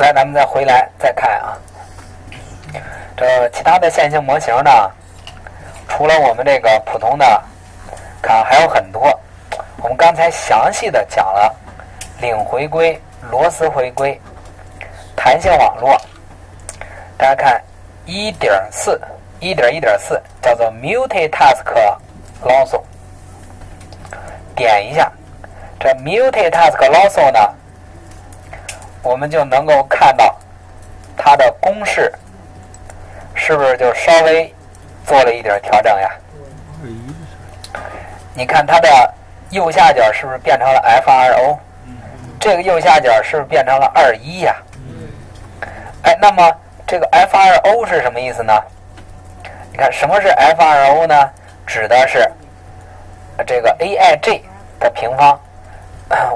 来，咱们再回来再看啊。这其他的线性模型呢，除了我们这个普通的看还有很多。我们刚才详细的讲了领回归、螺丝回归、弹性网络。大家看 1.4 1.1.4 叫做 multi-task Lasso， 点一下这 multi-task Lasso 呢，我们就能够看到它的公式是不是就稍微做了一点调整呀？你看它的右下角是不是变成了 F2O？ 这个右下角是不是变成了21呀？哎，那么这个 F2O 是什么意思呢？你看什么是 F2O 呢？指的是这个 aij 的平方。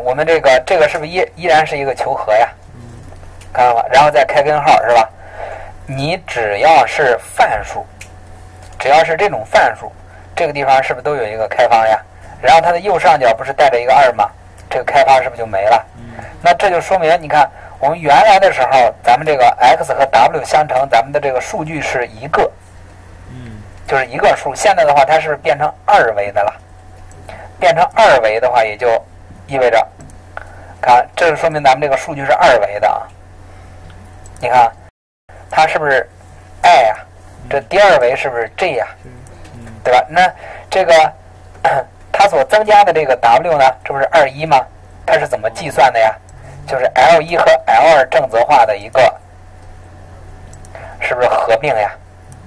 我们这个是不是依然是一个求和呀？看到吧？然后再开根号是吧？你只要是泛数，只要是这种泛数，这个地方是不是都有一个开方呀？然后它的右上角不是带着一个2吗？这个开方是不是就没了？那这就说明，你看我们原来的时候，咱们这个 x 和 w 相乘，咱们的这个数据是一个，就是一个数。现在的话，它是不是变成二维的了？变成二维的话，也就意味着，看，这就说明咱们这个数据是二维的啊。你看，它是不是 i 呀？这第二维是不是 j 呀？对吧？那这个它所增加的这个 w 呢，这不是21吗？它是怎么计算的呀？就是 L1 和 L2 正则化的一个，是不是合并呀？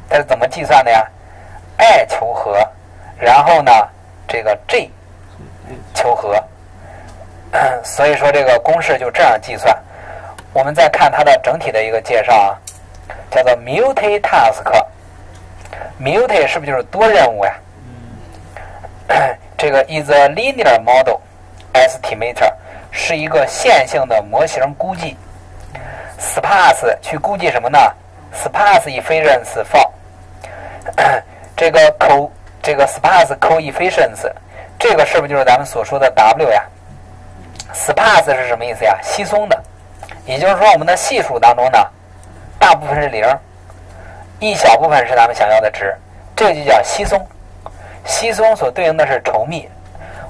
它是怎么计算的呀？ i 求和，然后呢，这个 j 求和。所以说这个公式就这样计算。我们再看它的整体的一个介绍啊，叫做 multi-task。multi 是不是就是多任务呀？这个 is a linear model estimator 是一个线性的模型估计。sparse 去估计什么呢？ sparse efficiency for 这个 sparse coefficiency 这个是不是就是咱们所说的 W 呀？sparse 是什么意思呀？稀松的，也就是说我们的系数当中呢，大部分是0，一小部分是咱们想要的值，这就叫稀松。稀松所对应的是稠密，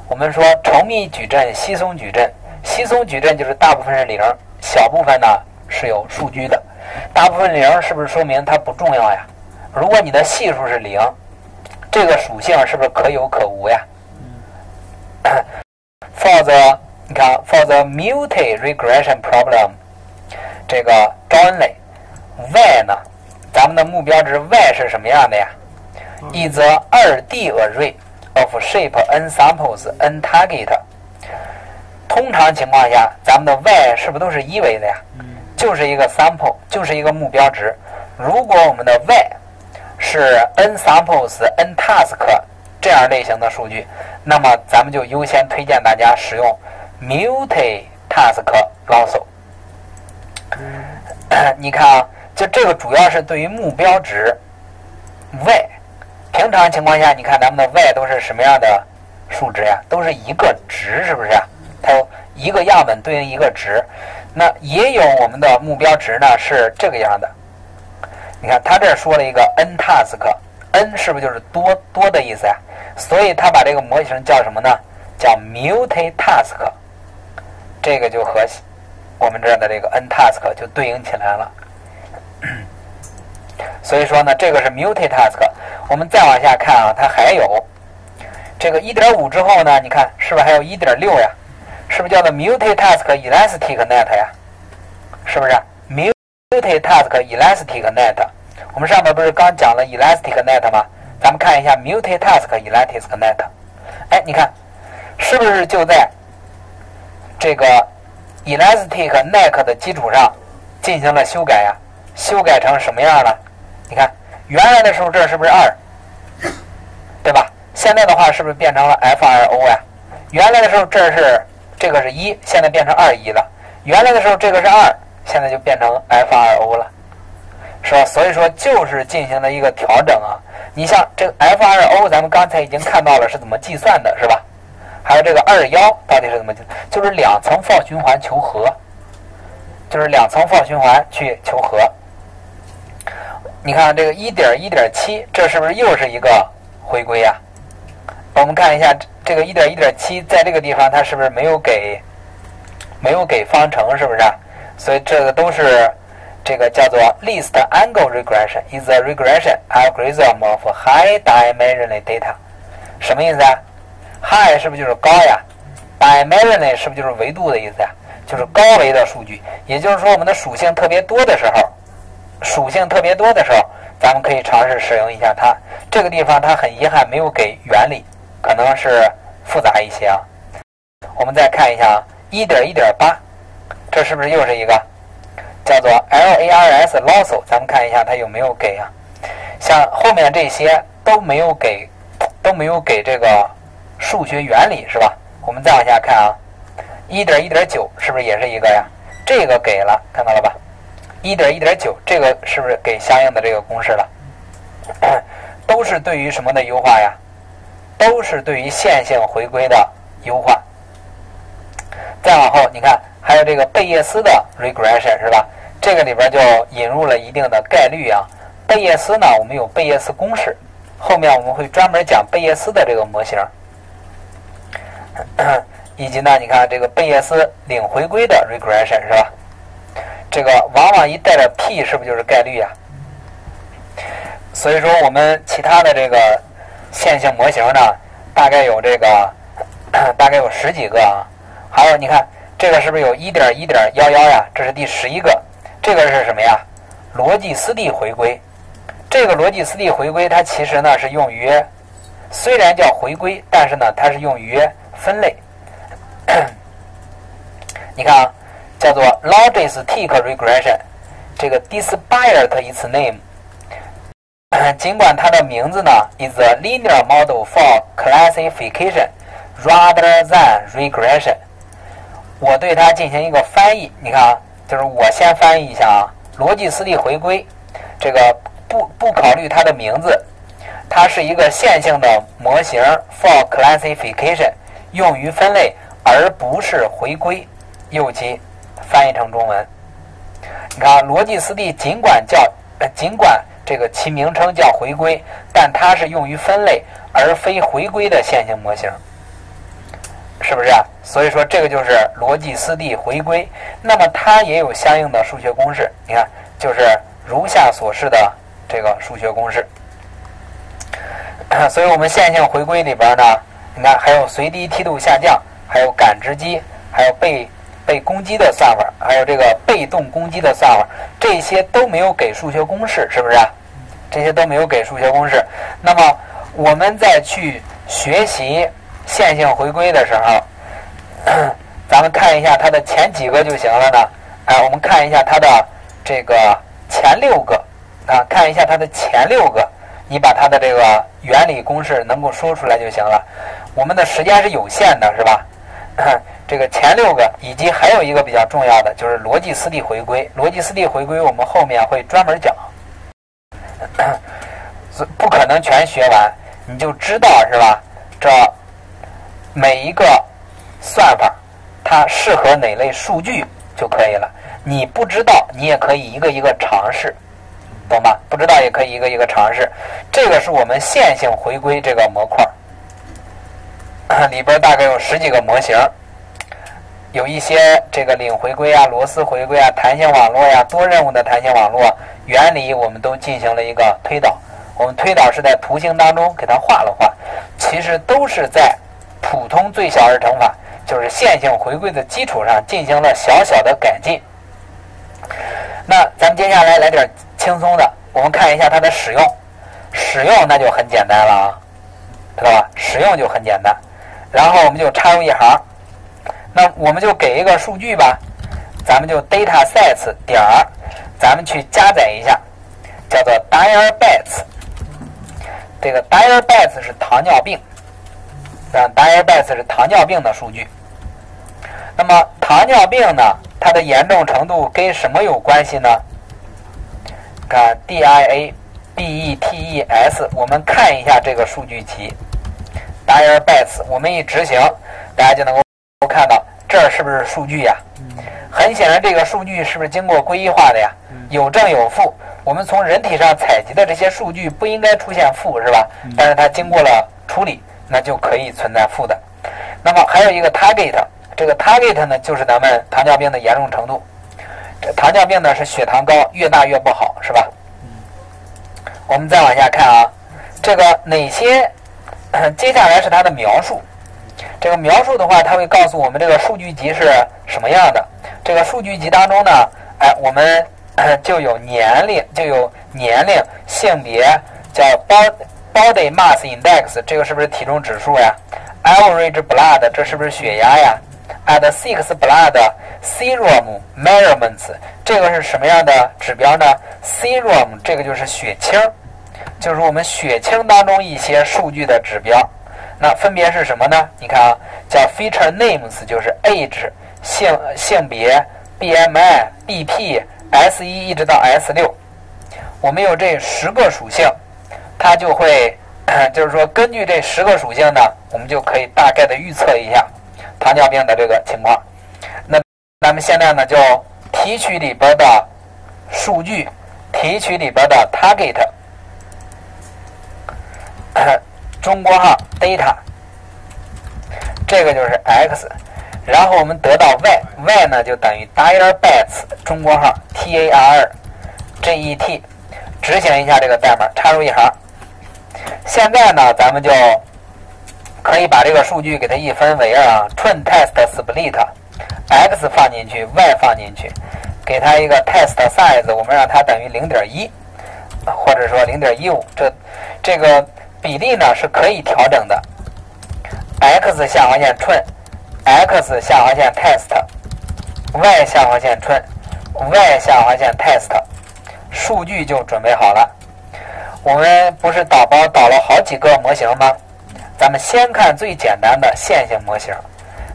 我们说稠密矩阵、稀松矩阵。稀松矩阵就是大部分是0，小部分呢是有数据的。大部分0是不是说明它不重要呀？如果你的系数是0，这个属性是不是可有可无呀？for the 你看 ，for the multi-regression problem， 这个招恩磊 ，y 呢？咱们的目标值 y 是什么样的呀？一则 2D array of shape n samples n target。通常情况下，咱们的 y 是不是都是一维的呀？就是一个 sample， 就是一个目标值。如果我们的 y 是 n samples n task 这样类型的数据，那么咱们就优先推荐大家使用multi-task Lasso。你看啊，就这个主要是对于目标值 y。平常情况下，你看咱们的 y 都是什么样的数值呀？都是一个值，是不是？它有一个样本对应一个值。那也有我们的目标值呢，是这个样的。你看，他这说了一个 n task，n 是不是就是多的意思呀？所以他把这个模型叫什么呢？叫 multi-task， 这个就和我们这儿的这个 n task 就对应起来了。所以说呢，这个是 multi-task。我们再往下看啊，它还有这个 1.5 之后呢，你看是不是还有 1.6 呀？是不是叫做 multi-task elastic net 呀？是不是 multi-task elastic net？ 我们上面不是刚讲了 elastic net 吗？咱们看一下 multi-task elastic net。哎，你看。是不是就在这个 elastic net 的基础上进行了修改呀？修改成什么样了？你看，原来的时候这是不是2，对吧？现在的话是不是变成了 F2O 呀？原来的时候这个是1，现在变成21了。原来的时候这个是2，现在就变成 F2O 了，是吧？所以说就是进行了一个调整啊。你像这个 F2O， 咱们刚才已经看到了是怎么计算的，是吧？还有这个21到底是怎么，就是2层 for 循环求和，就是两层 for 循环去求和。你看这个 1.1.7， 这是不是又是一个回归呀？我们看一下这个 1.1.7 在这个地方它是不是没有给方程，是不是？所以这个都是这个叫做 least angle regression is a regression algorithm of high dimensional data。 什么意思啊？ high 是不是就是高呀？ dimensional 是不是就是维度的意思呀？就是高维的数据。也就是说我们的属性特别多的时候，咱们可以尝试使用一下它。这个地方它很遗憾没有给原理，可能是复杂一些啊。我们再看一下 1.1.8， 这是不是又是一个叫做 LARS Lasso？ 咱们看一下它有没有给啊？像后面这些都没有给这个数学原理，是吧？我们再往下看啊 ，1.1.9 是不是也是一个呀？这个给了，看到了吧？ 1.1.9 这个是不是给相应的这个公式了？都是对于什么的优化呀？都是对于线性回归的优化。再往后，你看还有这个贝叶斯的 regression 是吧？这个里边就引入了一定的概率啊。贝叶斯呢，我们有贝叶斯公式，后面我们会专门讲贝叶斯的这个模型，以及呢，你看这个贝叶斯领回归的 regression 是吧？ 这个往往一带着 p 是不是就是概率呀？所以说我们其他的这个线性模型呢，大概有十几个啊。还有你看这个是不是有 1.1.11 呀？这是第11个。这个是什么呀？逻辑斯蒂回归。这个逻辑斯蒂回归它其实呢是用于，虽然叫回归，但是呢它是用于分类。你看啊。 叫做 logistic regression， 这个 despite its name， 尽管它的名字呢 is a linear model for classification rather than regression。 我对它进行一个翻译，你看啊，就是我先翻译一下啊，逻辑斯蒂回归，这个不考虑它的名字，它是一个线性的模型 for classification， 用于分类，而不是回归，右击。 翻译成中文，你看，逻辑斯蒂尽管这个其名称叫回归，但它是用于分类而非回归的线性模型，是不是啊？所以说这个就是逻辑斯蒂回归。那么它也有相应的数学公式，你看，就是如下所示的这个数学公式。所以我们线性回归里边呢，你看还有随机梯度下降，还有感知机，还有被攻击的算法，还有这个被动攻击的算法，这些都没有给数学公式，是不是啊？这些都没有给数学公式。那么我们在去学习线性回归的时候，咱们看一下它的前几个就行了呢。哎，我们看一下它的这个前6个啊，看一下它的前6个，你把它的这个原理公式能够说出来就行了。我们的时间是有限的，是吧？ 这个前6个，以及还有一个比较重要的就是逻辑斯蒂回归。逻辑斯蒂回归我们后面会专门讲，不可能全学完，你就知道是吧？这每一个算法它适合哪类数据就可以了。你不知道，你也可以一个一个尝试，懂吗？不知道也可以一个一个尝试。这个是我们线性回归这个模块。 里边大概有10几个模型，有一些这个领回归啊、螺丝回归啊、弹性网络呀、多任务的弹性网络原理，我们都进行了一个推导。我们推导是在图形当中给它画了画，其实都是在普通最小二乘法，就是线性回归的基础上进行了小小的改进。那咱们接下来来点轻松的，我们看一下它的使用。使用那就很简单了啊，知道吧？使用就很简单。 然后我们就插入一行，那我们就给一个数据吧，咱们就 datasets 点儿，咱们去加载一下，叫做 diabetes。这个 diabetes 是糖尿病，那 diabetes 是糖尿病的数据。那么糖尿病呢，它的严重程度跟什么有关系呢？看 diabetes， 我们看一下这个数据集。 diabetes， 我们一执行，大家就能够看到这是不是数据呀？很很显然这个数据是不是经过归一化的呀？有正有负，我们从人体上采集的这些数据不应该出现负，是吧？但是它经过了处理，那就可以存在负的。那么还有一个 target， 这个 target 呢，就是咱们糖尿病的严重程度。这糖尿病呢是血糖高，越大越不好，是吧？我们再往下看啊，这个哪些？接下来是它的描述。这个描述的话，它会告诉我们这个数据集是什么样的。这个数据集当中呢，哎，我们就有年龄、性别，叫 body mass index， 这个是不是体重指数呀？ average blood， 这是不是血压呀？ at six blood serum measurements， 这个是什么样的指标呢？ serum 这个就是血清，就是我们血清当中一些数据的指标。那分别是什么呢？你看啊，叫 feature names， 就是 age、性别、BMI、BP、S1 一直到 S6， 我们有这10个属性，它就会就是说根据这10个属性呢，我们就可以大概的预测一下糖尿病的这个情况。那咱们现在呢就提取里边的数据，提取里边的 target， 中国号 data， 这个就是 x， 然后我们得到 y 呢就等于 $bytes 中国号 target， 执行一下这个代码，插入一行。现在呢咱们就可以把这个数据给它一分为二啊， 纯 test split， x 放进去 y 放进去，给它一个 test size， 我们让它等于 0.1 或者说 0.15， 这个比例呢是可以调整的 ，x 下划线 纯 ，x 下划线 test，y 下划线 纯 ，y 下划线 test， 数据就准备好了。我们不是导了好几个模型吗？咱们先看最简单的线性模型，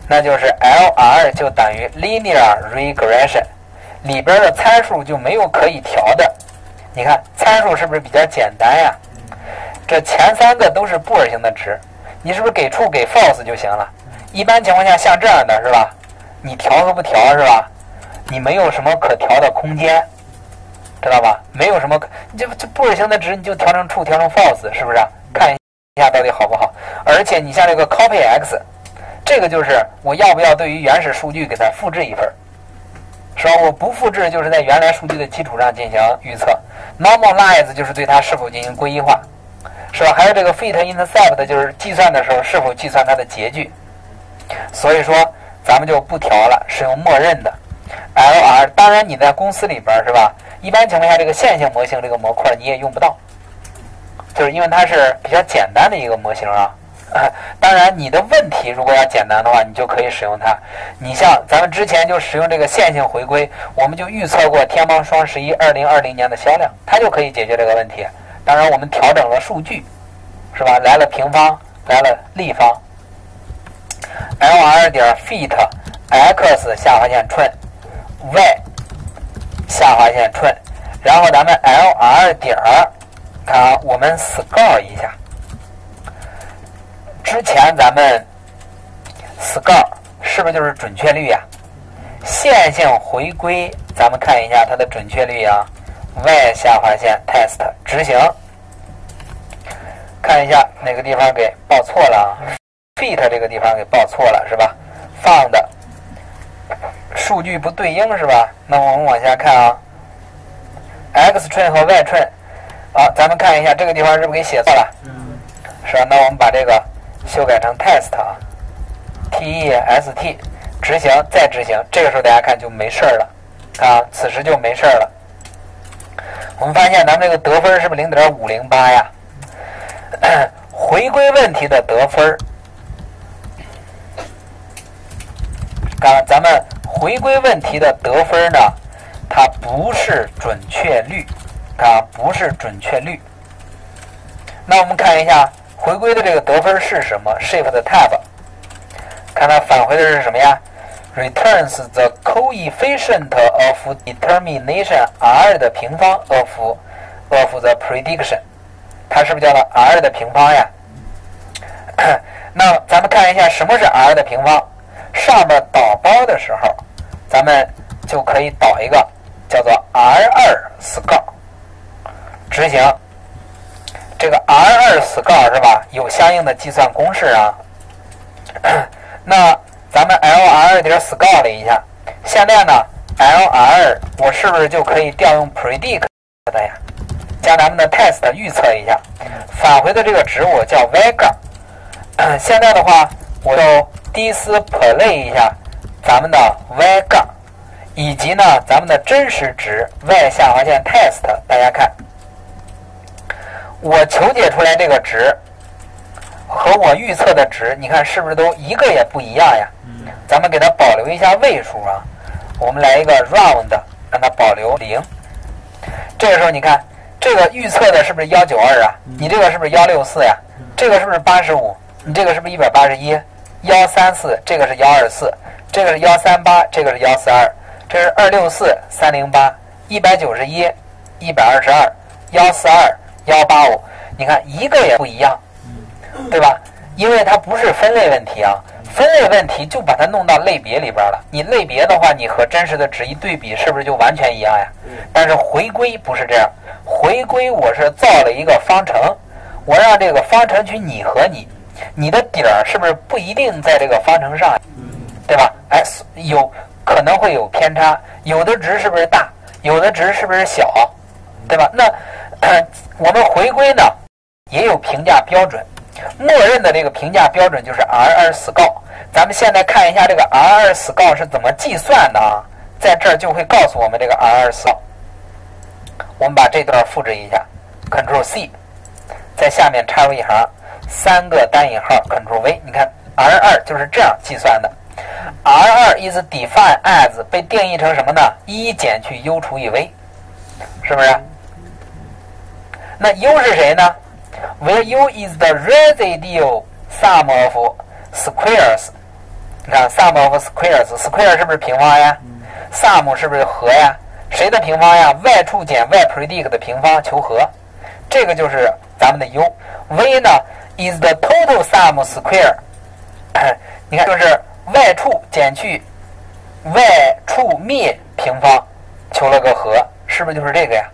那就是 LR 就等于 linear regression， 里边的参数就没有可以调的。你看参数是不是比较简单呀？这前3个都是布尔型的值，你是不是给true给 false 就行了？一般情况下像这样的是吧？你调和不调是吧？你没有什么可调的空间，知道吧？没有什么，这布尔型的值你就调成true调成 false， 是不是？看一下到底好不好？而且你像这个 copy x， 这个就是我要不要对于原始数据给它复制一份，是吧？我不复制就是在原来数据的基础上进行预测 ，normalize 就是对它是否进行归一化。是吧？还有这个 fit intercept 就是计算的时候是否计算它的截距，所以说咱们就不调了，使用默认的 LR。当然你在公司里边是吧？一般情况下这个线性模型这个模块你也用不到，就是因为它是比较简单的一个模型啊。当然你的问题如果要简单的话，你就可以使用它。你像咱们之前就使用这个线性回归，我们就预测过天猫双十一2020年的销量，它就可以解决这个问题。当然，我们调整了数据，是吧？来了平方，来了立方。LR 点 fit x 下划线 纯 y 下划线 纯，然后咱们 LR 点啊，我们 score 一下。之前咱们 score 是不是就是准确率呀？线性回归，咱们看一下它的准确率啊。y 下划线 test 执行，看一下哪个地方给报错了啊 ？fit 这个地方给报错了是吧？放的数据不对应是吧？那我们往下看啊 ，x 纯和 y 纯，啊，咱们看一下这个地方是不是给写错了？是吧？那我们把这个修改成 test 啊 ，test 执行再执行，这个时候大家看就没事儿了啊，此时就没事儿了。我们发现咱们这个得分是不是 0.508 呀？回归问题的得分，咱们回归问题的得分呢，它不是准确率，不是准确率。那我们看一下回归的这个得分是什么 ？Shift Tab， 看它返回的是什么呀？returns the coefficient of determination r 的平方 of the prediction， 它是不是叫做 r 的平方呀？那咱们看一下什么是 r 的平方。上面导包的时候，咱们就可以导一个叫做 R2score 执行。这个 R2score 是吧？有相应的计算公式啊。那咱们 LR.score 了一下，现在呢 LR 我是不是就可以调用 predict 的呀？将咱们的 test 预测一下，返回的这个值我叫 vector。现在的话，我就 display 一下咱们的 y 杠，以及呢咱们的真实值 y 下划线 test。大家看，我求解出来这个值和我预测的值，你看是不是都一个也不一样呀？咱们给它保留一下位数啊，我们来一个 round， 让它保留0。这个时候你看，这个预测的是不是192啊？你这个是不是164呀？这个是不是85？你这个是不是181？134，这个是124，这个是138，这个是142，这是264、308、191、122、142、185，你看一个也不一样，对吧？因为它不是分类问题啊，分类问题就把它弄到类别里边了。你类别的话，你和真实的值一对比，是不是就完全一样呀？但是回归不是这样，回归我是造了一个方程，我让这个方程去拟合你。你的点儿是不是不一定在这个方程上，对吧？哎，有可能会有偏差，有的值是不是大，有的值是不是小，对吧？那我们回归呢，也有评价标准，默认的这个评价标准就是 R2score。咱们现在看一下这个 R2score 是怎么计算的啊，在这儿就会告诉我们这个 R2score。我们把这段复制一下 ，Ctrl+C， 在下面插入一行。三个单引号 Ctrl+V， 你看 R2 就是这样计算的。R2 is defined as 被定义成什么呢？1减去 U 除以 V， 是不是？那 U 是谁呢？ Where U is the residual sum of squares， 你看 sum of squares，square 是不是平方呀？ sum 是不是和呀？谁的平方呀？ y 处减 y predict 的平方求和，这个就是咱们的 U。 V 呢is the total sum square， 你看就是 y 处减去 y 处幂平方求了个和，是不是就是这个呀？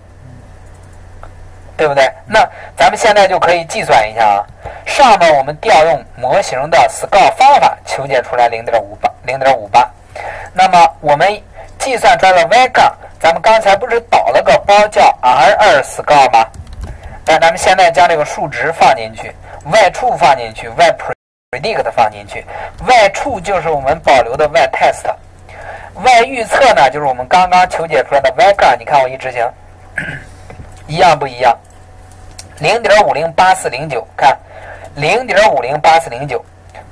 对不对？那咱们现在就可以计算一下啊。上面我们调用模型的 score 方法求解出来 0.58， 那么我们计算出来了 y 杠，咱们刚才不是导了个包叫 R2 score 吗？但咱们现在将这个数值放进去，y 处放进去， y predict 放进去， y 处就是我们保留的 y test， y 预测呢就是我们刚刚求解出来的 y 杠。你看我一执行，一样不一样？ 0.508409， 看 0.508409，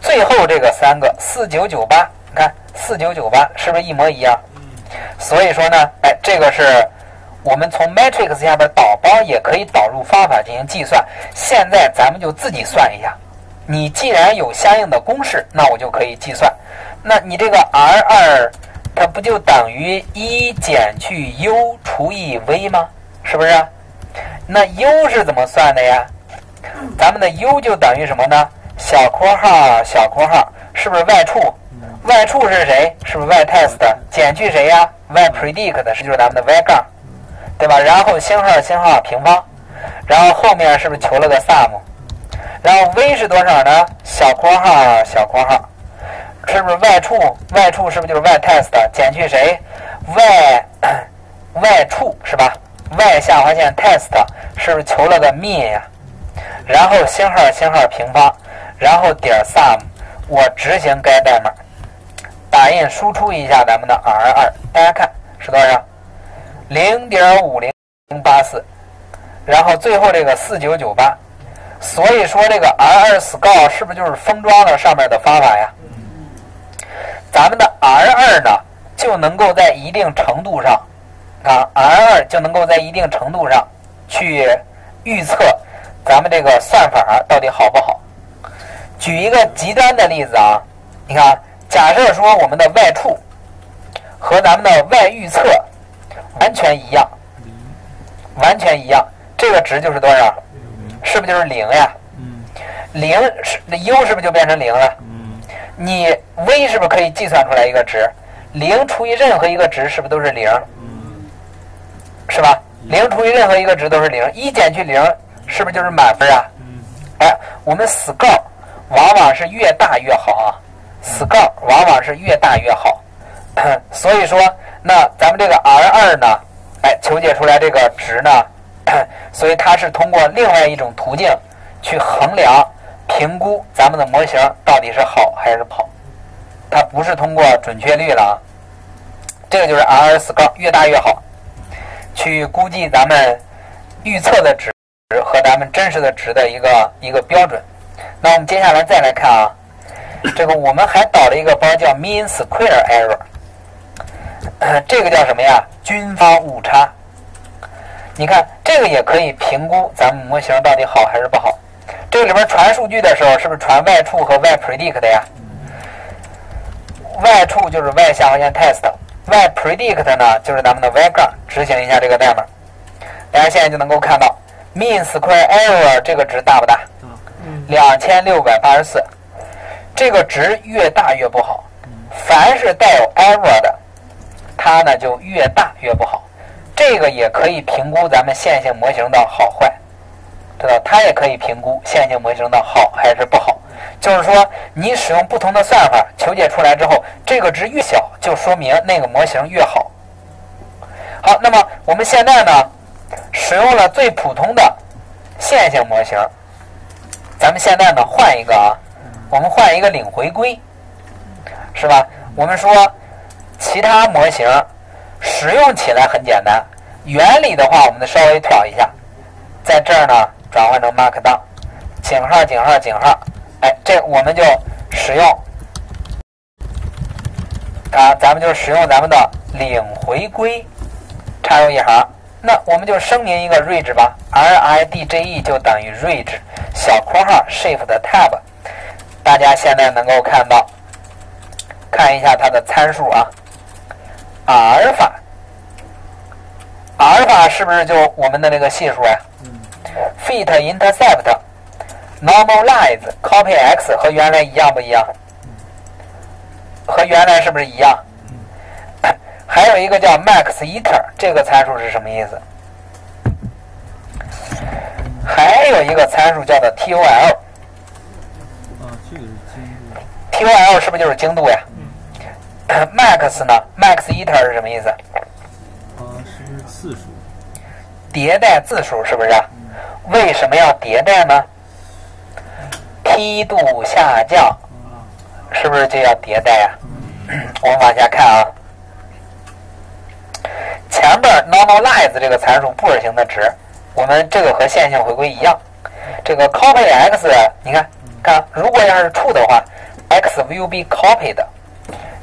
最后这个三个4998，看4998是不是一模一样？所以说呢，哎，这个是我们从 matrix 下边导包也可以导入方法进行计算。现在咱们就自己算一下，你既然有相应的公式，那我就可以计算。那你这个 R2 它不就等于1减去 U 除以 V 吗？是不是？那 U 是怎么算的呀？咱们的 U 就等于什么呢？小括号小括号，是不是 y 处？y 处是谁？是不是 y test 减去谁呀？ y predict 的，就是咱们的 y 杠，对吧？然后星号星号平方，然后后面是不是求了个 sum， 然后 v 是多少呢？小括号小括号，是不是 y 处？ y 处是不是就是 y test 减去谁？ y 处是吧？ y 下划线 test 是不是求了个 min 呀？然后星号星号平方，然后点 sum。 我执行该代码，打印输出一下咱们的 R2， 大家看是多少？0.5084，然后最后这个4998，所以说这个 R2score 是不是就是封装了上面的方法呀？咱们的 R2 呢就能够在一定程度上啊， R2 就能够在一定程度上去预测咱们这个算法到底好不好。举一个极端的例子啊，你看，假设说我们的 y 处和咱们的 y 预测完全一样，完全一样，这个值就是多少？是不是就是0呀？零是 U 是不是就变成0了？你 V 是不是可以计算出来一个值？ 0除以任何一个值是不是都是 0？ 是吧？ 0除以任何一个值都是 0， 1减去0是不是就是满分啊？哎，我们score往往是越大越好啊，score往往是越大越好。所以说，那咱们这个 R2 呢，哎，求解出来这个值呢，所以它是通过另外一种途径去衡量、评估咱们的模型到底是好还是不好，它不是通过准确率了。这个就是 R2 score越大越好，去估计咱们预测的值和咱们真实的值的一个标准。那我们接下来再来看啊，这个我们还导了一个包叫 mean square error，这个叫什么呀？均方误差。你看这个也可以评估咱们模型到底好还是不好。这个里边传数据的时候是不是传 y 处和 y predict 的呀？ y 处就是 y 下划线 test，y predict 呢就是咱们的 y 杠，执行一下这个代码，大家现在就能够看到 mean square error 这个值大不大？2684，这个值越大越不好。凡是带有 error 的，它呢就越大越不好。这个也可以评估咱们线性模型的好坏，知道？它也可以评估线性模型的好还是不好。就是说，你使用不同的算法求解出来之后，这个值越小，就说明那个模型越好。好，那么我们现在呢，使用了最普通的线性模型。咱们现在呢换一个啊，我们换一个领回归，是吧？我们说其他模型使用起来很简单，原理的话我们稍微挑一下，在这儿呢转换成 Markdown， :.，哎，这我们就使用啊，咱们就使用咱们的领回归，插入一行。那我们就声明一个 Ridge 吧 ，RIDGE 就等于 Ridge 小括号 Shift Tab。大家现在能够看到，看一下它的参数啊。阿尔法是不是就我们的那个系数呀、？Fit Intercept Normalize Copy X 和原来一样不一样？和原来是不是一样？还有一个叫 max iter， 这个参数是什么意思？还有一个参数叫做 tol， tol 是不是就是精度呀？max 呢 ？max iter 是什么意思？是次数，迭代字数是不是？为什么要迭代呢？梯度下降，是不是就要迭代呀？我们往下看啊。前边 normalize 这个参数布尔型的值，我们这个和线性回归一样。这个 copy x， 你看，如果要是true的话 ，x will be copied，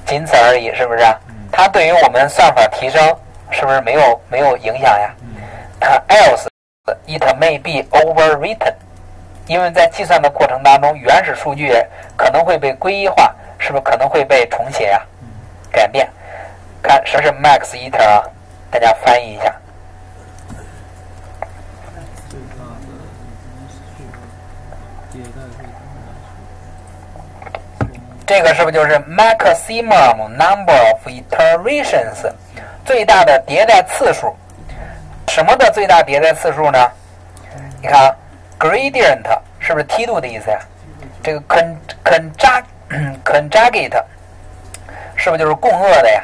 仅此而已，是不是？它对于我们算法提升是不是没有影响呀？Else it may be overwritten， 因为在计算的过程当中，原始数据可能会被归一化，是不是可能会被重写呀？改变。看什么是 max iter 啊？大家翻译一下。这个是不是就是 maximum number of iterations， 最大的迭代次数？什么的最大迭代次数呢？你看、gradient 是不是梯度的意思呀、这个 conjugate 是不是就是共轭的呀？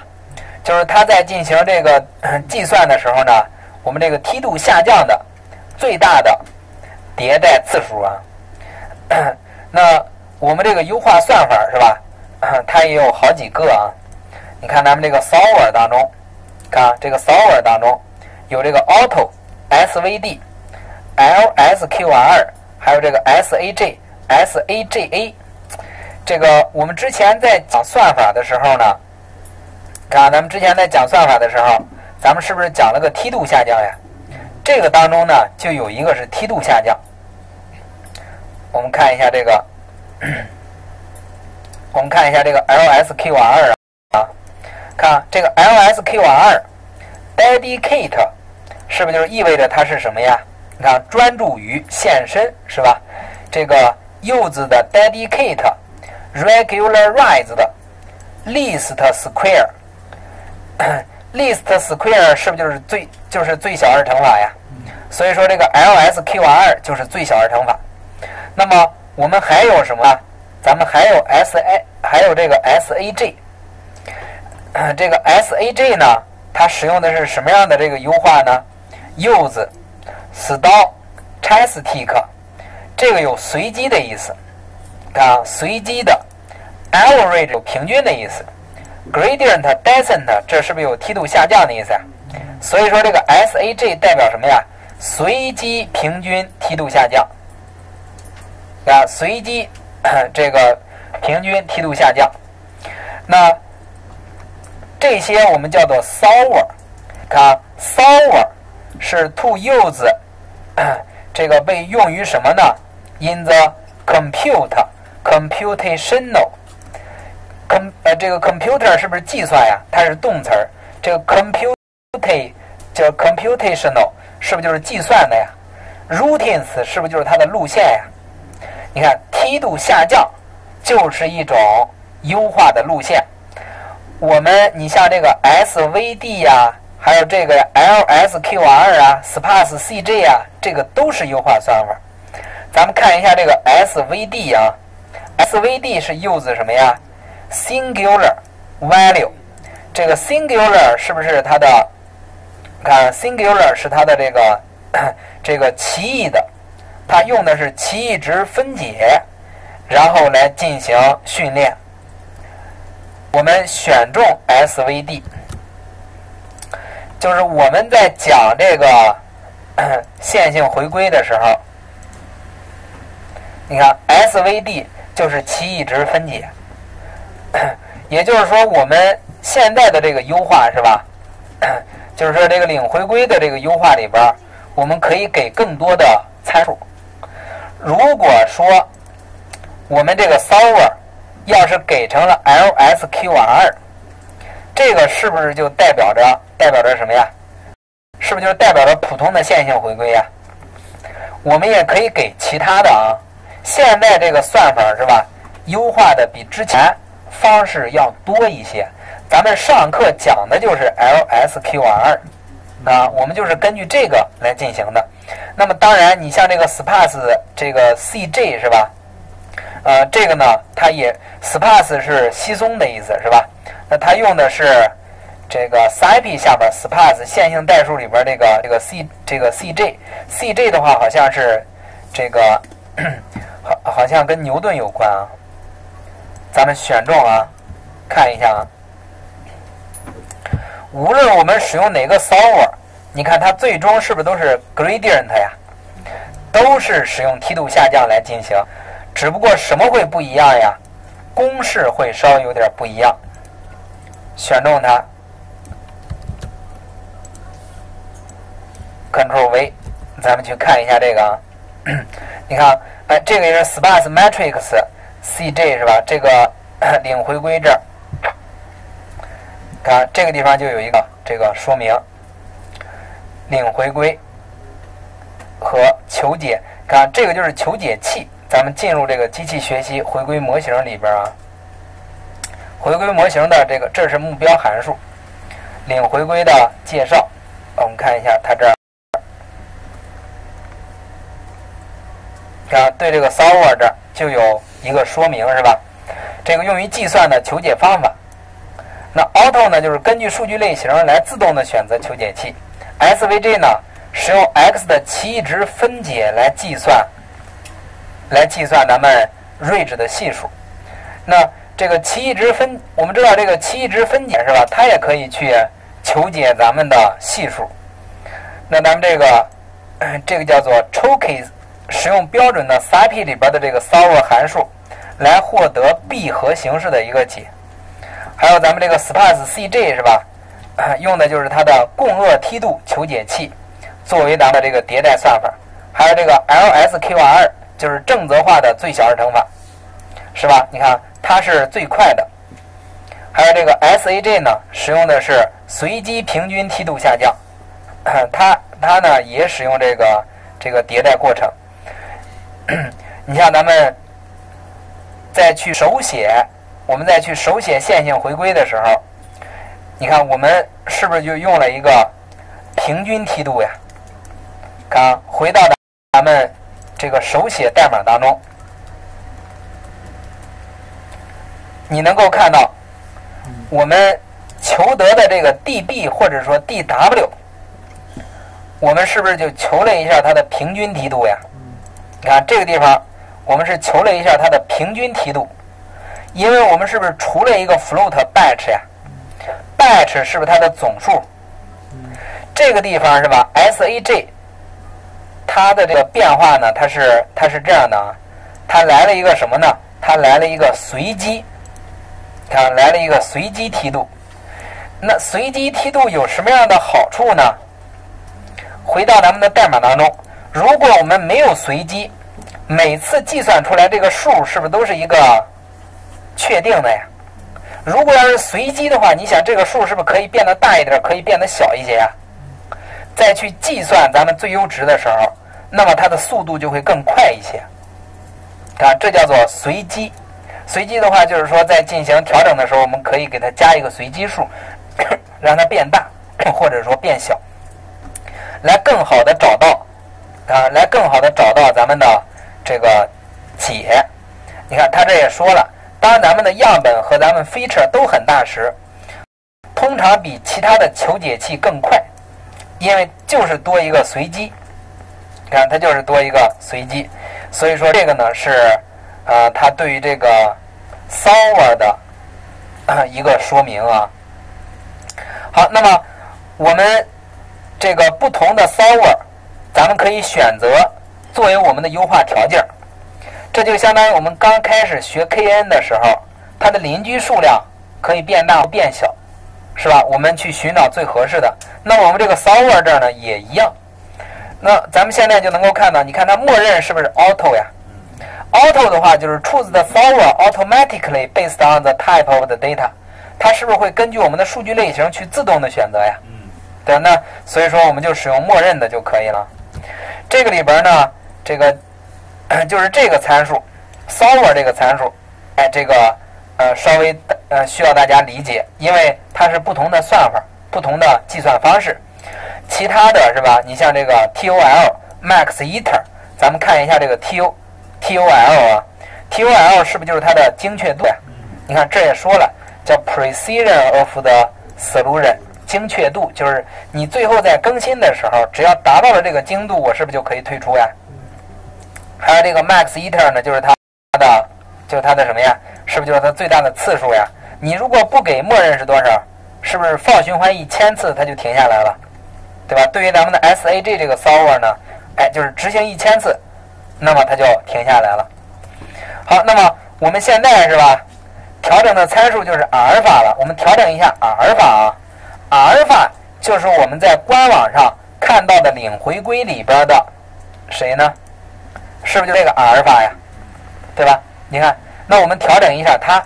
就是它在进行这个计算的时候呢，我们这个梯度下降的最大的迭代次数啊。那我们这个优化算法是吧？它也有好几个啊。你看咱们这个 solver 当中，看这个 solver 当中有这个 auto、svd、lsqr， 还有这个 saj、saja。这个我们之前在讲算法的时候呢。看，咱们之前在讲算法的时候，咱们是不是讲了个梯度下降呀？这个当中呢，就有一个是梯度下降。我们看一下这个，LSQR 啊，看这个 LSQR dedicate 是不是就是意味着它是什么呀？你看，专注于献身是吧？这个柚子的 dedicate，regularize 的 list square。list square 是不是就是最小二乘法呀？所以说这个 LSQR 就是最小二乘法。那么我们还有什么？咱们还有 SI， 还有这个 SAG。这个 SAG 呢，它使用的是什么样的这个优化呢？ Use stochastic， 这个有随机的意思啊，随机的 average 有平均的意思 ，gradient descent 这是不是有梯度下降的意思啊？所以说这个 SAG 代表什么呀？随机、平均、梯度下降啊，随机这个平均、梯度下降。那这些我们叫做 solver 啊 ，solver 是 to use 这个被用于什么呢 ？In the computational， 这个 computer 是不是计算呀？它是动词儿。这个 computational 是不是就是计算的呀 ？Routines 是不是就是它的路线呀？你看梯度下降就是一种优化的路线。我们你像这个 SVD 呀、还有这个 LSQR 啊 ，Sparse CJ 啊，这个都是优化算法。咱们看一下这个 SVD 啊 ，SVD 是 use 什么呀 ？Singular value， 这个 singular 是不是它的？看 singular 是它的这个奇异的，它用的是奇异值分解，然后来进行训练。我们选中 SVD， 就是我们在讲这个线性回归的时候，你看 SVD 就是奇异值分解，也就是说我们现在的这个优化是吧？就是说这个领回归的这个优化里边，我们可以给更多的参数。如果说我们这个 solver 要是给成了 LSQR， 这个是不是就代表着什么呀？是不是就代表着普通的线性回归呀？我们也可以给其他的啊。现在这个算法是吧，优化的比之前方式要多一些。咱们上课讲的就是 LSQR 啊，我们就是根据这个来进行的。那么当然，你像这个 Sparse 这个 CJ 是吧？这个呢，它也 sparse 是稀松的意思，是吧？那它用的是这个 SciPy 下边 sparse 线性代数里边这个 CJ 的话，好像是这个好像跟牛顿有关啊。咱们选中啊，看一下啊。无论我们使用哪个 solver， 你看它最终是不是都是 gradient 呀？都是使用梯度下降来进行。只不过什么会不一样呀？公式会稍微有点不一样。选中它 ，Ctrl V， 咱们去看一下这个啊。你看，哎，这个也是 Sparse Matrix CJ 是吧？这个领回归这儿，看这个地方就有一个这个说明，领回归和求解。看这个就是求解器。咱们进入这个机器学习回归模型里边啊，回归模型的这个这是目标函数，领回归的介绍，我们看一下它这儿，啊，对这个 solver 这儿就有一个说明是吧？这个用于计算的求解方法。那 auto 呢，就是根据数据类型来自动的选择求解器 ，SVG 呢，使用 x 的奇异值分解来计算咱们 Ridge 的系数。那这个奇异值分，我们知道这个奇异值分解是吧？它也可以去求解咱们的系数。那咱们这个叫做 Choke， 使用标准的 SciPy 里边的这个 solver 函数来获得闭合形式的一个解。还有咱们这个 Sparse CJ 是吧？用的就是它的共轭梯度求解器作为咱们这个迭代算法。还有这个 LSQR。就是正则化的最小二乘法，是吧？你看它是最快的。还有这个 SAG 呢，使用的是随机平均梯度下降，它呢也使用这个迭代过程。你像咱们再去手写线性回归的时候，你看我们是不是就用了一个平均梯度呀？看，回到咱们这个手写代码当中，你能够看到我们求得的这个 DB 或者说 DW， 我们是不是就求了一下它的平均梯度呀？你看这个地方，我们是求了一下它的平均梯度，因为我们是不是除了一个 float batch 呀？batch 是不是它的总数？这个地方是吧 ？sag 它的这个变化呢，它是这样的啊，它来了一个什么呢？它来了一个随机，看来了一个随机梯度。那随机梯度有什么样的好处呢？回到咱们的代码当中，如果我们没有随机，每次计算出来这个数是不是都是一个确定的呀？如果要是随机的话，你想这个数是不是可以变得大一点，可以变得小一些呀？再去计算咱们最优值的时候，那么它的速度就会更快一些。啊，这叫做随机。随机的话，就是说在进行调整的时候，我们可以给它加一个随机数，让它变大或者说变小，来更好的找到啊，来更好的找到咱们的这个解。你看，他这也说了。当咱们的样本和咱们 feature 都很大时，通常比其他的求解器更快，因为就是多一个随机。你看，它就是多一个随机，所以说这个呢是它对于这个 solver 的一个说明啊。好，那么我们这个不同的 solver， 咱们可以选择作为我们的优化条件。这就相当于我们刚开始学 KN 的时候，它的邻居数量可以变大变小，是吧？我们去寻找最合适的。那么我们这个 solver 这儿呢也一样。那咱们现在就能够看到，你看它默认是不是 auto 呀 ？auto 的话就是 choose the solver automatically based on the type of the data， 它是不是会根据我们的数据类型去自动的选择呀？对，那所以说我们就使用默认的就可以了。这个里边呢，这个。就是这个参数 solver 这个参数，哎，这个稍微需要大家理解，因为它是不同的算法、不同的计算方式。其他的是吧？你像这个 tol max iter， 咱们看一下这个 tol 啊 ，tol 是不是就是它的精确度呀？你看这也说了，叫 precision of the solution， 精确度就是你最后在更新的时候，只要达到了这个精度，我是不是就可以退出呀？还有这个 max iter 呢，就是它的什么呀？是不是就是它最大的次数呀？你如果不给默认是多少，是不是放循环1000次它就停下来了，对吧？对于咱们的 SAG 这个 solver 呢，哎，就是执行1000次，那么它就停下来了。好，那么我们现在是吧，调整的参数就是阿尔法了。我们调整一下阿尔法啊，阿尔法就是我们在官网上看到的领回归里边的谁呢？是不是就这个阿尔法呀，对吧？你看，那我们调整一下它，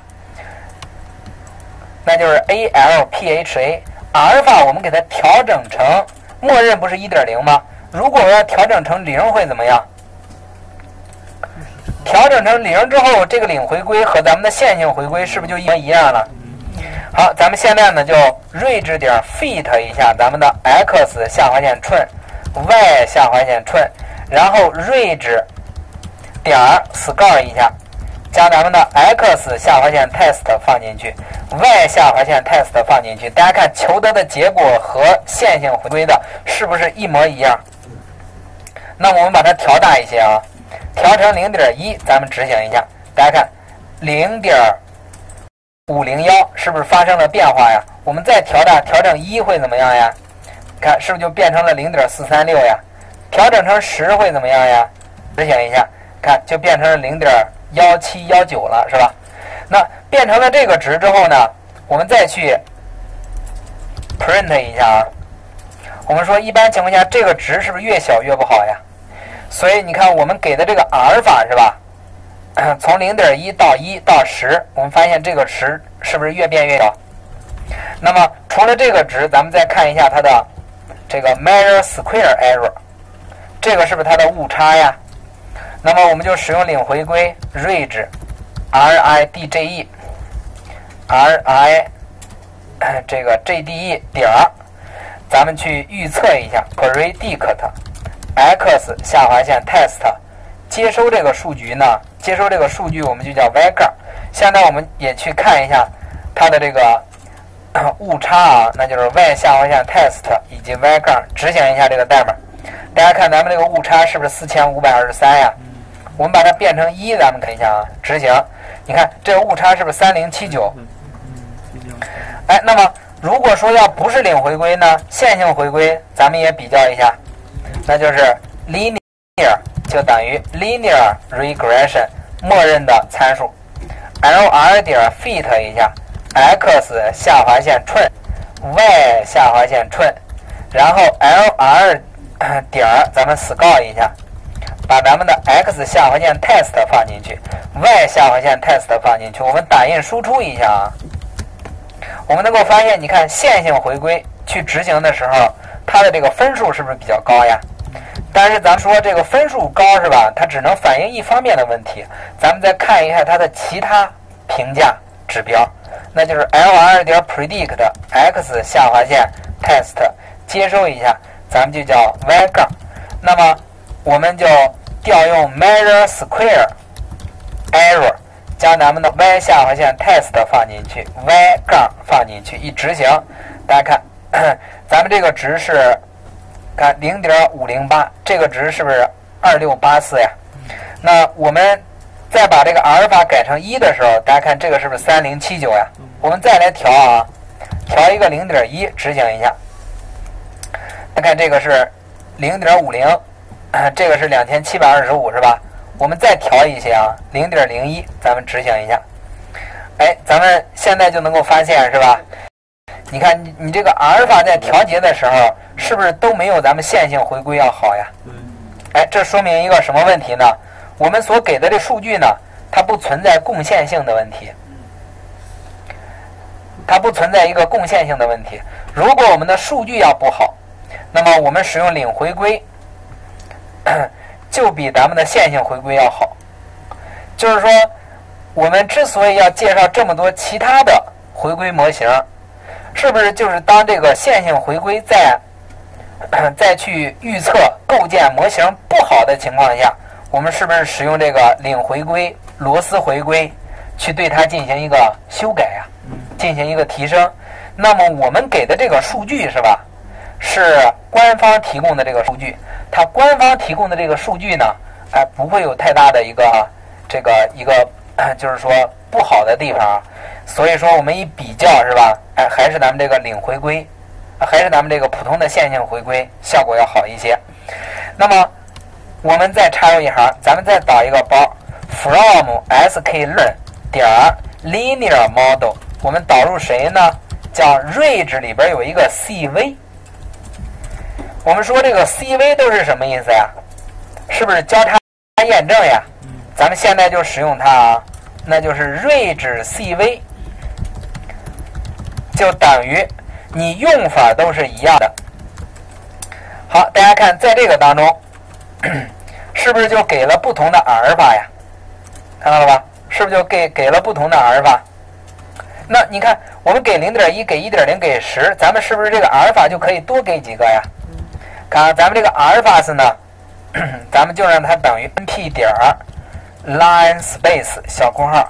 那就是 ALPHA 阿尔法，我们给它调整成默认不是 1.0 吗？如果我要调整成0会怎么样？调整成0之后，这个领回归和咱们的线性回归是不是就一模一样了？好，咱们现在呢就睿智点 fit 一下咱们的 x 下划线寸 y 下划线寸，然后睿智点 score 一下，将咱们的 x 下划线 test 放进去， y 下划线 test 放进去，大家看求得的结果和线性回归的是不是一模一样？那我们把它调大一些啊，调成 0.1， 咱们执行一下，大家看 0.501 是不是发生了变化呀？我们再调大，调整1会怎么样呀？看是不是就变成了 0.436 呀？调整成10会怎么样呀？执行一下，看就变成了0.1719了，是吧？那变成了这个值之后呢，我们再去 print 一下啊。我们说一般情况下这个值是不是越小越不好呀？所以你看我们给的这个阿尔法是吧？从 0.1 到1到10，我们发现这个值是不是越变越小？那么除了这个值，咱们再看一下它的这个 measure square error， 这个是不是它的误差呀？那么我们就使用领回归 ridge，R I D J E，R I 这个 JDE 点儿，咱们去预测一下 predict x 下划线 test 接收这个数据呢，接收这个数据我们就叫 vector。现在我们也去看一下它的这个误差啊，那就是 y 下划线 test 以及 vector， 执行一下这个代码。大家看咱们这个误差是不是4523呀？我们把它变成1，咱们看一下啊，执行，你看这个误差是不是3079？哎，那么如果说要不是零回归呢，线性回归，咱们也比较一下，那就是 linear 就等于 linear regression 默认的参数 lr 点 fit 一下 x 下划线 trun y 下划线 trun， 然后 lr 点咱们 scale 一下，把咱们的 x 下划线 test 放进去 y 下划线 test 放进去，我们打印输出一下啊。我们能够发现，你看线性回归去执行的时候，它的这个分数是不是比较高呀？但是咱们说这个分数高是吧？它只能反映一方面的问题。咱们再看一看它的其他评价指标，那就是 LR 点 predict x 下划线 test 接收一下，咱们就叫 y 杠。那么我们就调用 measure square error。将咱们的 y 下划线 test 放进去 ，y 杠放进去，一执行，大家看，咱们这个值是，看 0.508， 这个值是不是2684呀？那我们再把这个阿尔法改成1的时候，大家看这个是不是3079呀？我们再来调啊，调一个 0.1 执行一下，大家看这个是 0.50， 这个是2725是吧？我们再调一些啊，0.01，咱们执行一下。哎，咱们现在就能够发现是吧？你看你这个阿尔法在调节的时候，是不是都没有咱们线性回归要好呀？哎，这说明一个什么问题呢？我们所给的这数据呢，它不存在贡献性的问题，它不存在一个贡献性的问题。如果我们的数据要不好，那么我们使用零回归。就比咱们的线性回归要好，就是说，我们之所以要介绍这么多其他的回归模型，是不是就是当这个线性回归再去预测构建模型不好的情况下，我们是不是使用这个领回归、螺丝回归去对它进行一个修改啊，进行一个提升？那么我们给的这个数据是吧？是官方提供的这个数据，它官方提供的这个数据呢，哎，不会有太大的一个就是说不好的地方，所以说我们一比较是吧，哎，还是咱们这个领回归，还是咱们这个普通的线性回归效果要好一些。那么我们再插入一行，咱们再导一个包 from sklearn 点 linear model， 我们导入谁呢？叫 Ridge 里边有一个 CV。我们说这个 CV 都是什么意思呀？是不是交叉验证呀？咱们现在就使用它啊，那就是Ridge CV 就等于你用法都是一样的。好，大家看，在这个当中，是不是就给了不同的阿尔法呀？看到了吧？是不是就给了不同的阿尔法？那你看，我们给 0.1， 给 1.0， 给 10， 咱们是不是这个阿尔法就可以多给几个呀？看咱们这个阿尔法斯呢，咱们就让它等于 np 点 line space 小括号，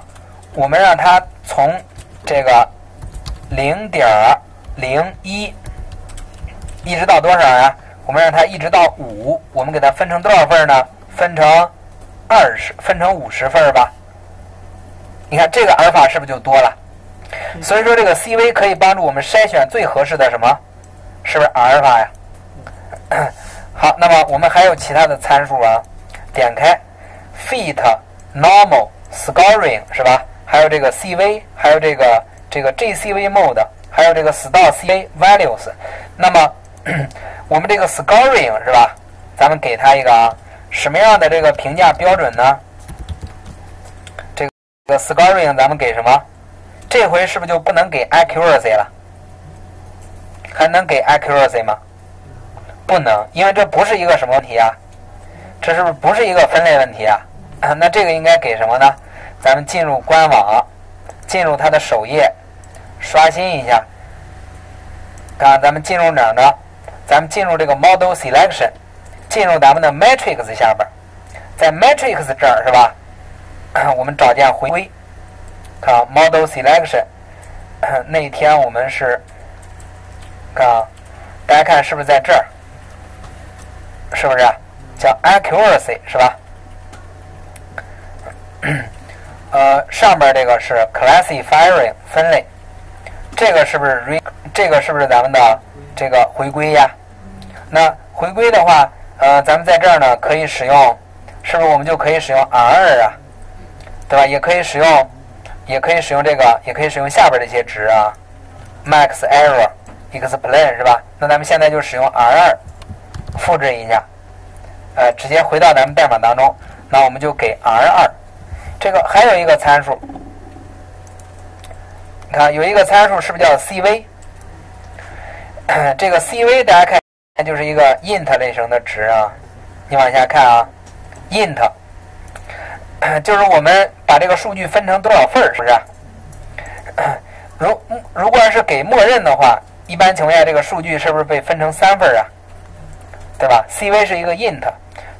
我们让它从这个 0.01 一直到多少啊？我们让它一直到5，我们给它分成多少份呢？分成20，分成50份吧。你看这个阿尔法是不是就多了？所以说这个 CV 可以帮助我们筛选最合适的什么？是不是阿尔法呀？好，那么我们还有其他的参数啊，点开 fit normal scoring 是吧？还有这个 CV， 还有这个 JCV mode， 还有这个 store CV values。那么我们这个 scoring 是吧？咱们给它一个啊，什么样的这个评价标准呢？这个 scoring 咱们给什么？这回是不是就不能给 accuracy 了？还能给 accuracy 吗？不能，因为这不是一个什么问题啊，这是不是不是一个分类问题啊？那这个应该给什么呢？咱们进入官网，进入它的首页，刷新一下，啊，咱们进入哪儿呢？咱们进入这个 model selection， 进入咱们的 matrix 下边，在 matrix 这儿是吧？我们找件回归啊 model selection， 那天我们是啊，大家看是不是在这儿？是不是叫 accuracy 是吧？上边这个是 classifying 分类，这个是不是咱们的这个回归呀？那回归的话，咱们在这儿呢可以使用，是不是我们就可以使用 R 啊，对吧？也可以使用下边这些值啊 ，max error explain 是吧？那咱们现在就使用 R2 复制一下，直接回到咱们代码当中，那我们就给 R2。这个还有一个参数，你看有一个参数是不是叫 CV？ 这个 CV 大家看就是一个 int 类型的值啊。你往下看啊 ，int 就是我们把这个数据分成多少份儿，是不是？如果是给默认的话，一般情况下这个数据是不是被分成三份儿啊？对吧 ？CV 是一个 int，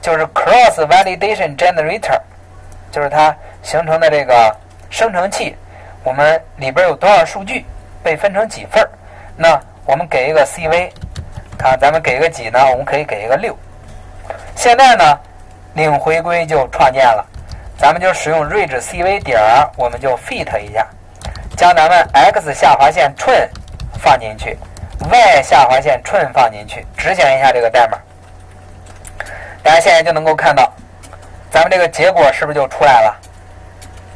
就是 cross validation generator。就是它形成的这个生成器，我们里边有多少数据被分成几份儿？那我们给一个 CV， 啊，咱们给一个几呢？我们可以给一个6。现在呢，领回归就创建了，咱们就使用 Ridge CV 点儿，我们就 fit 一下，将咱们 x 下划线 trun 放进去 ，y 下划线 trun 放进去，执行一下这个代码，大家现在就能够看到。咱们这个结果是不是就出来了？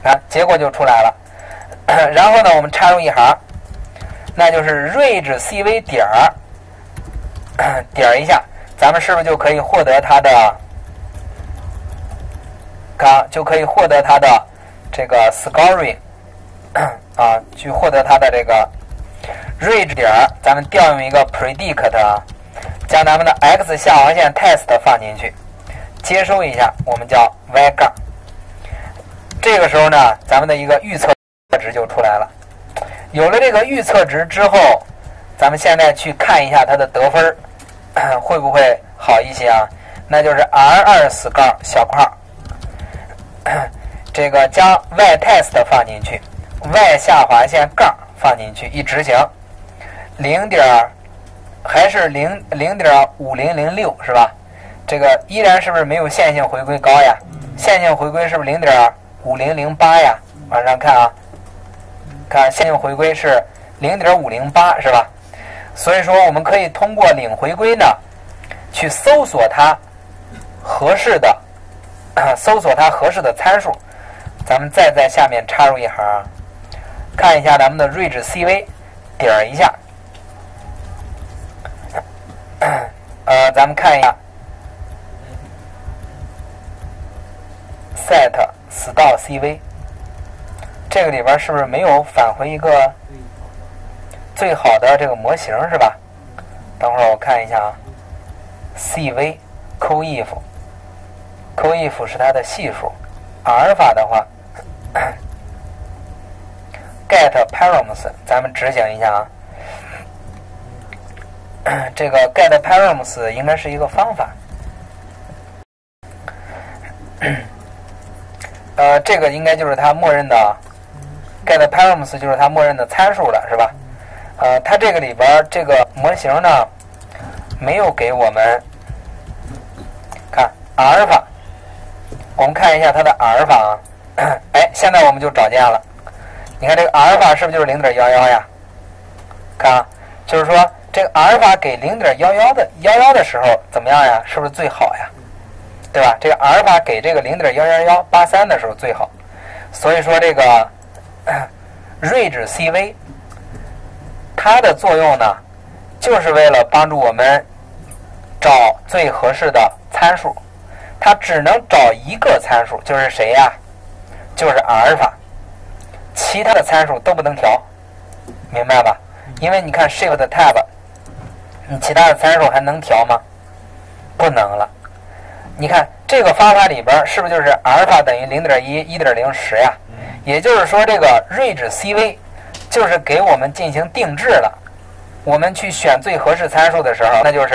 啊，结果就出来了。然后呢，我们插入一行，那就是 Ridge CV 点儿点一下，咱们是不是就可以获得它的，这个 scoring 啊，去获得它的这个 Ridge 点儿。咱们调用一个 predict， 将咱们的 x 下划线 test 放进去。接收一下，我们叫 y 杠。这个时候呢，咱们的一个预测值就出来了。有了这个预测值之后，咱们现在去看一下它的得分会不会好一些啊？那就是 R2 死杠小括号，这个将 y test 放进去 ，y 下划线杠放进去，一执行，0.5006是吧？这个依然是不是没有线性回归高呀？线性回归是不是0.5008呀？往上看啊，看线性回归是0.508是吧？所以说我们可以通过领回归呢，去搜索它合适的，参数。咱们再在下面插入一行，看一下咱们的 Ridge CV， 点一下，咱们看一下。set style CV 这个里边是不是没有返回一个最好的这个模型是吧？等会儿我看一下啊 ，CV call if 是它的系数，阿尔法的话 get params 咱们执行一下啊，这个 get params 应该是一个方法。这个应该就是它默认的 get params 就是它默认的参数了，是吧？它这个里边这个模型呢，没有给我们看阿尔法，我们看一下它的阿尔法啊。哎，现在我们就找见了，你看这个阿尔法是不是就是0.11呀？看啊，就是说这个阿尔法给0.11的时候怎么样呀？是不是最好呀？对吧？这个阿尔法给这个0.111183的时候最好，所以说这个 Ridge CV 它的作用呢，就是为了帮助我们找最合适的参数。它只能找一个参数，就是谁呀？就是阿尔法，其他的参数都不能调，明白吧？因为你看 Shift Tab， 你其他的参数还能调吗？不能了。你看这个方法里边是不是就是阿尔法等于0.1 1.010呀？也就是说这个 Ridge CV 就是给我们进行定制了，我们去选最合适参数的时候，那就是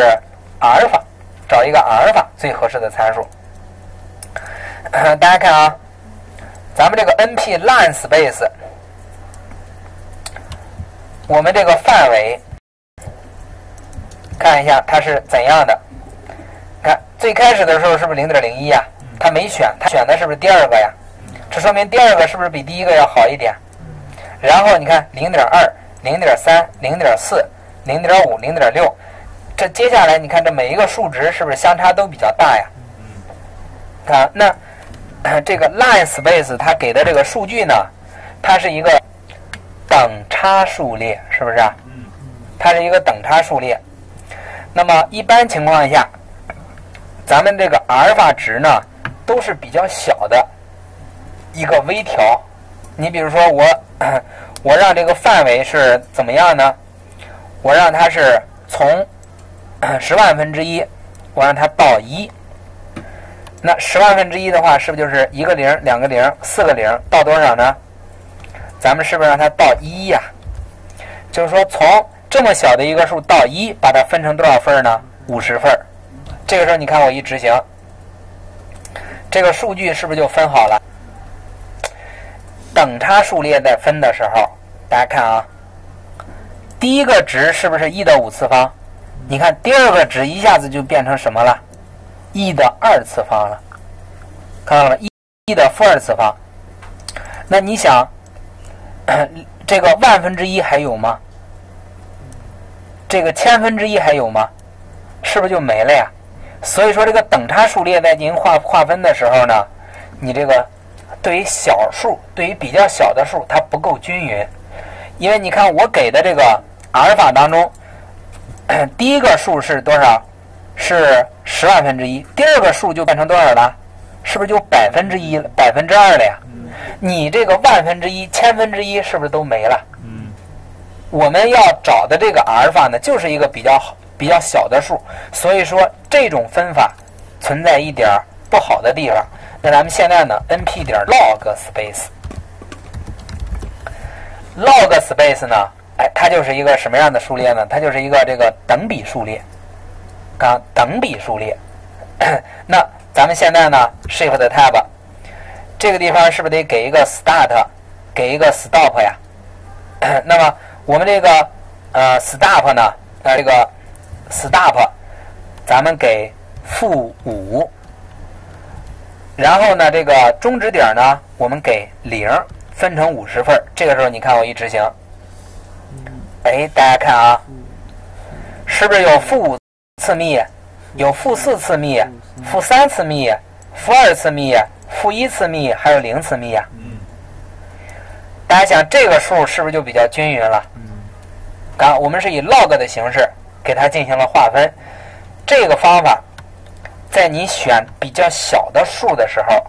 阿尔法，找一个阿尔法最合适的参数。大家看啊，咱们这个 NP-LARN space， 我们这个范围，看一下它是怎样的。看最开始的时候是不是 0.01 呀？它没选，它选的是不是第二个呀？这说明第二个是不是比第一个要好一点？然后你看 0.2、0.3、0.4、0.5、0.6， 这接下来你看这每一个数值是不是相差都比较大呀？啊，那这个 line space 它给的这个数据呢，它是一个等差数列，是不是啊？它是一个等差数列。那么一般情况下，咱们这个阿尔法值呢都是比较小的一个微调。你比如说我让这个范围是怎么样呢？我让它是从1/10,000，我让它到1。那1/10,000的话，是不是就是1个0、2个0、4个0，到多少呢？咱们是不是让它到1呀？就是说，从这么小的一个数到1，把它分成多少份呢？50份。这个时候你看我一执行，这个数据是不是就分好了？等差数列在分的时候，大家看啊，第一个值是不是1/5次方？你看第二个值一下子就变成什么了？1/2次方了，看到了吗？1/负2次方。那你想，这个1/1000还有吗？这个1/1000还有吗？是不是就没了呀？所以说，这个等差数列在进行划分的时候呢，你这个对于小数，对于比较小的数，它不够均匀，因为你看我给的这个阿尔法当中，第一个数是多少？是1/10,000，第二个数就变成多少了？是不是就1%、2%了呀？你这个1/10,000、1/1000是不是都没了？我们要找的这个阿尔法呢，就是一个比较小的数，所以说这种分法存在一点不好的地方。那咱们现在呢 np.log space log space 呢，哎，它就是一个什么样的数列呢？它就是一个这个等比数列，啊，等比数列。那咱们现在呢 shift tab， 这个地方是不是得给一个 start， 给一个 stop 呀？那么我们这个stop 呢，这个 stop 咱们给-5。然后呢，这个终止点呢，我们给0，分成50份。这个时候你看我一执行，哎，大家看啊，是不是有-5次幂，有-4次幂，-3次幂，-2次幂，-1次幂，还有0次幂呀？大家想这个数是不是就比较均匀了？啊，我们是以 log 的形式给它进行了划分。这个方法，在你选比较小的数的时候，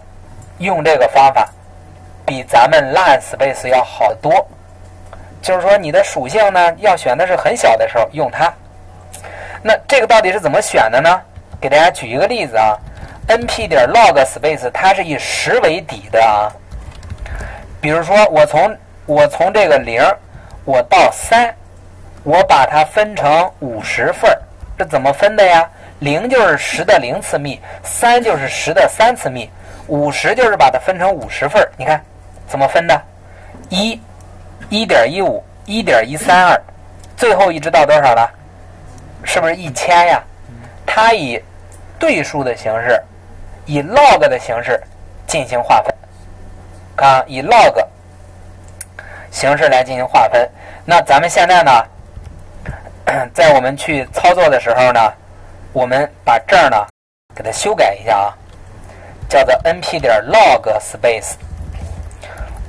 用这个方法比咱们 line space 要好多。就是说你的属性呢，要选的是很小的时候用它。那这个到底是怎么选的呢？给大家举一个例子啊 ，np.log space 它是以10为底的啊。比如说我从这个0，我到3，我把它分成50份，这怎么分的呀？0就是10的0次幂，3就是10的3次幂，50就是把它分成50份。你看怎么分的？1、1.15、1.132，最后一直到多少了？是不是1000呀？它以对数的形式，以 log 的形式进行划分，啊，以 log 形式来进行划分。那咱们现在呢，在我们去操作的时候呢，我们把这儿呢给它修改一下啊，叫做 np.log space，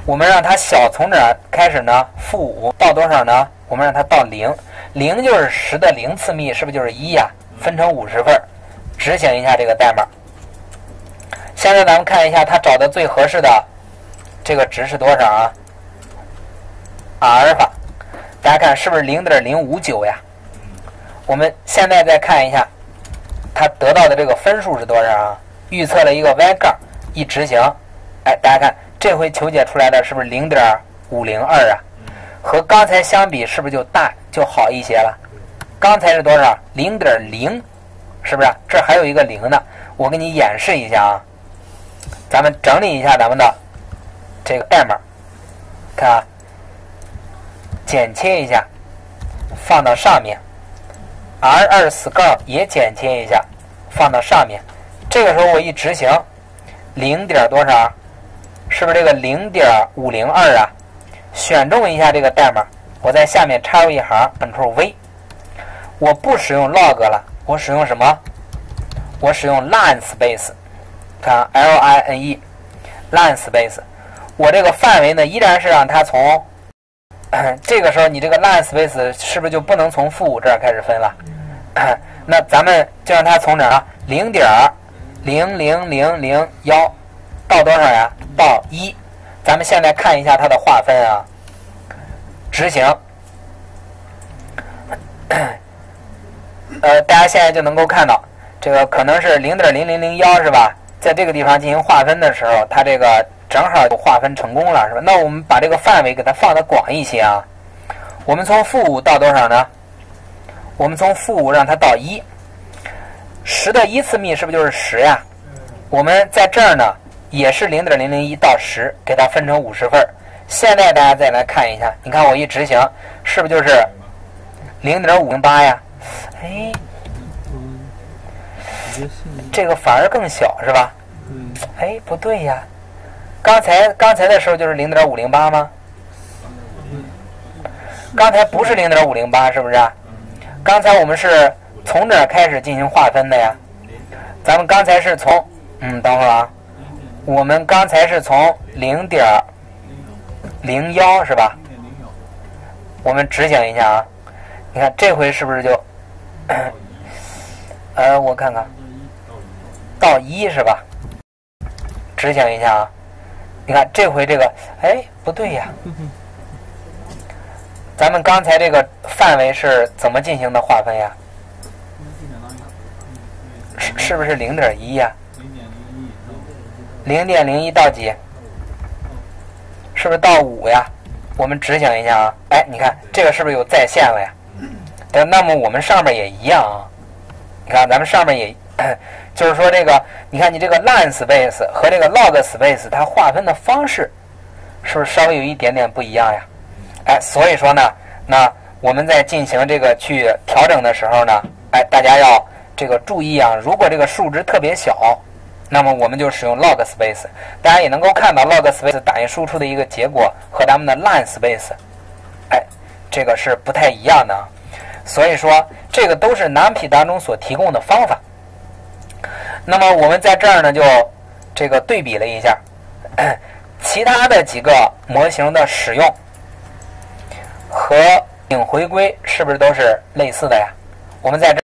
我们让它小，从哪开始呢？-5到多少呢？我们让它到0，0就是10的0次幂，是不是就是1呀？分成50份。执行一下这个代码，现在咱们看一下它找的最合适的这个值是多少啊？阿尔法，大家看是不是 0.059 呀？我们现在再看一下它得到的这个分数是多少啊？预测了一个 y 杠，一执行，哎，大家看这回求解出来的是不是0.502啊？和刚才相比，是不是就好一些了？刚才是多少？ 0.0， 是不是？这还有一个0呢。我给你演示一下啊，咱们整理一下咱们的这个代码，看啊，剪切一下，放到上面 ，R2 杠也剪切一下，放到上面。这个时候我一执行，0点多少？是不是这个 0.502 啊？选中一下这个代码，我在下面插入一行 Ctrl V。 我不使用 log 了，我使用什么？我使用 line space， 看 line line space。我这个范围呢，依然是让它从这个时候你这个 line space 是不是就不能从负5这儿开始分了？那咱们就让它从哪儿啊？0.00001到多少呀？到1。咱们现在看一下它的划分啊，执行。大家现在就能够看到，这个可能是 0.0001 是吧？在这个地方进行划分的时候，它这个正好就划分成功了，是吧？那我们把这个范围给它放得广一些啊。我们从-5到多少呢？我们从-5让它到1。10的1次幂是不是就是10呀？我们在这儿呢也是 0.001 到10，给它分成50份。现在大家再来看一下，你看我一执行，是不是就是0.508呀？ 哎，这个反而更小是吧？哎，不对呀，刚才的时候就是 0.508 吗？刚才不是 0.508 是不是啊？刚才我们是从哪儿开始进行划分的呀？咱们刚才是从等会儿啊，我们刚才是从 0.01 是吧？我们执行一下啊，你看这回是不是就？ 我看看，到1是吧？执行一下啊，你看这回这个，哎，不对呀，咱们刚才这个范围是怎么进行的划分呀？是不是 0.1 呀？ 0.01 到几？是不是到5呀？我们执行一下啊，哎，你看这个是不是有在线了呀？ 那么我们上面也一样啊，你看咱们上面也，就是说这个，你看你这个 line space 和这个 log space 它划分的方式，是不是稍微有一点点不一样呀？哎，所以说呢，那我们在进行这个去调整的时候呢，哎，大家要这个注意啊，如果这个数值特别小，那么我们就使用 log space， 大家也能够看到 log space 打印输出的一个结果和咱们的 line space， 哎，这个是不太一样的。 所以说，这个都是 NumPy 当中所提供的方法。那么我们在这儿呢，就这个对比了一下其他的几个模型的使用和顶回归是不是都是类似的呀？我们在这。